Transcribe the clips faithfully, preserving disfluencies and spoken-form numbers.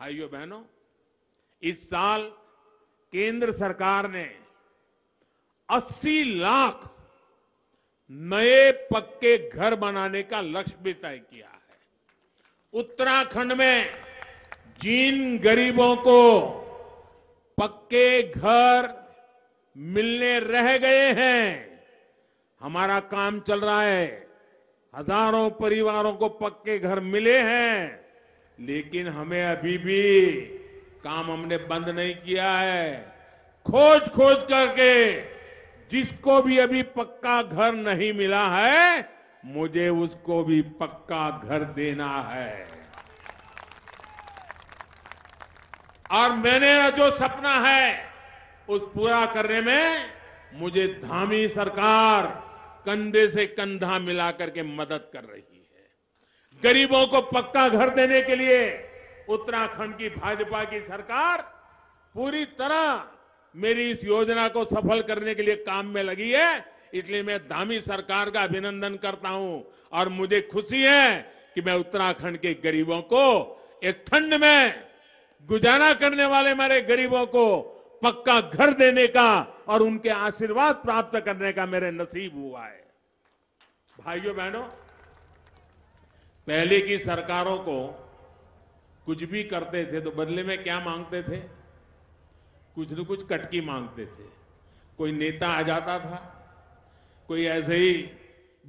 भाइयों बहनों, इस साल केंद्र सरकार ने अस्सी लाख नए पक्के घर बनाने का लक्ष्य भी तय किया है। उत्तराखंड में जिन गरीबों को पक्के घर मिलने रह गए हैं, हमारा काम चल रहा है, हजारों परिवारों को पक्के घर मिले हैं, लेकिन हमें अभी भी काम हमने बंद नहीं किया है। खोज खोज करके जिसको भी अभी पक्का घर नहीं मिला है, मुझे उसको भी पक्का घर देना है। और मैंने जो सपना है उस पूरा करने में मुझे धामी सरकार कंधे से कंधा मिला करके मदद कर रही है। गरीबों को पक्का घर देने के लिए उत्तराखंड की भाजपा की सरकार पूरी तरह मेरी इस योजना को सफल करने के लिए काम में लगी है। इसलिए मैं धामी सरकार का अभिनंदन करता हूं और मुझे खुशी है कि मैं उत्तराखंड के गरीबों को, इस ठंड में गुजारा करने वाले मेरे गरीबों को पक्का घर देने का और उनके आशीर्वाद प्राप्त करने का मेरे नसीब हुआ है। भाइयों बहनों, पहले की सरकारों को कुछ भी करते थे तो बदले में क्या मांगते थे? कुछ न कुछ कटकी मांगते थे। कोई नेता आ जाता था, कोई ऐसे ही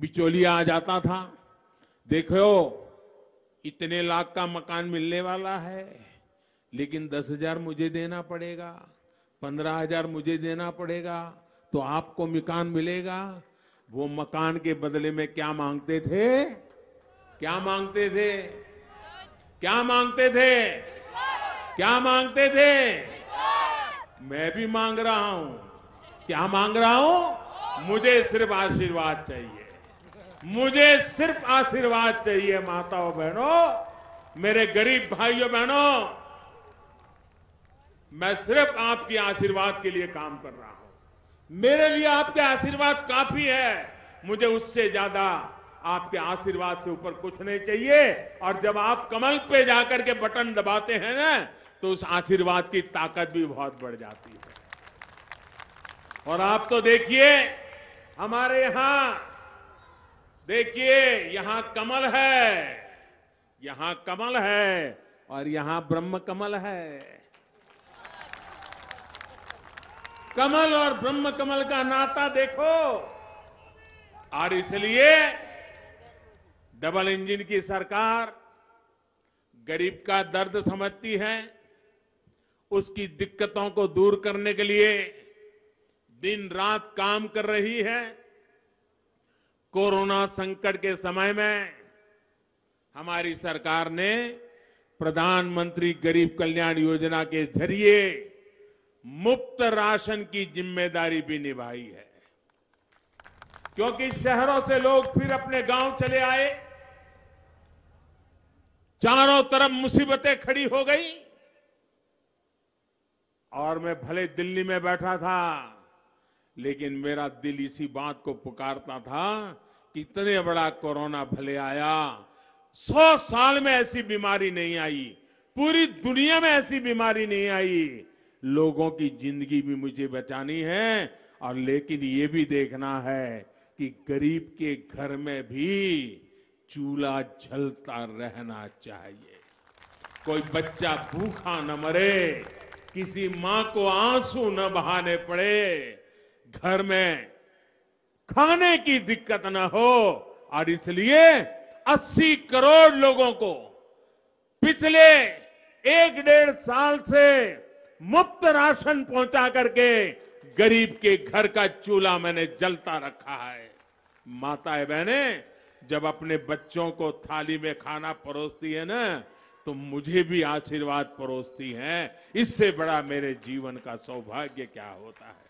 बिचौलिया आ जाता था, देखो इतने लाख का मकान मिलने वाला है लेकिन दस हजार मुझे देना पड़ेगा, पंद्रह हजार मुझे देना पड़ेगा तो आपको मकान मिलेगा। वो मकान के बदले में क्या मांगते थे? क्या मांगते थे? क्या मांगते थे? क्या मांगते थे? मैं भी मांग रहा हूं। क्या मांग रहा हूं? मुझे सिर्फ आशीर्वाद चाहिए, मुझे सिर्फ आशीर्वाद चाहिए। माताओं बहनों, मेरे गरीब भाइयों बहनों, मैं सिर्फ आपके आशीर्वाद के लिए काम कर रहा हूं। मेरे लिए आपके आशीर्वाद काफी है, मुझे उससे ज्यादा आपके आशीर्वाद से ऊपर कुछ नहीं चाहिए। और जब आप कमल पे जाकर के बटन दबाते हैं ना, तो उस आशीर्वाद की ताकत भी बहुत बढ़ जाती है। और आप तो देखिए, हमारे यहां देखिए, यहां कमल है, यहां कमल है और यहां ब्रह्म कमल है। कमल और ब्रह्म कमल का नाता देखो। और इसलिए डबल इंजन की सरकार गरीब का दर्द समझती है, उसकी दिक्कतों को दूर करने के लिए दिन रात काम कर रही है। कोरोना संकट के समय में हमारी सरकार ने प्रधानमंत्री गरीब कल्याण योजना के जरिए मुफ्त राशन की जिम्मेदारी भी निभाई है, क्योंकि शहरों से लोग फिर अपने गांव चले आए, चारों तरफ मुसीबतें खड़ी हो गई। और मैं भले दिल्ली में बैठा था, लेकिन मेरा दिल इसी बात को पुकारता था कि इतने बड़ा कोरोना भले आया, सौ साल में ऐसी बीमारी नहीं आई, पूरी दुनिया में ऐसी बीमारी नहीं आई। लोगों की जिंदगी भी मुझे बचानी है, और लेकिन ये भी देखना है कि गरीब के घर में भी चूल्हा जलता रहना चाहिए, कोई बच्चा भूखा न मरे, किसी माँ को आंसू न बहाने पड़े, घर में खाने की दिक्कत न हो। और इसलिए अस्सी करोड़ लोगों को पिछले एक डेढ़ साल से मुफ्त राशन पहुंचा करके गरीब के घर का चूल्हा मैंने जलता रखा है। माताएं बहनें, जब अपने बच्चों को थाली में खाना परोसती है ना, तो मुझे भी आशीर्वाद परोसती हैं। इससे बड़ा मेरे जीवन का सौभाग्य क्या होता है।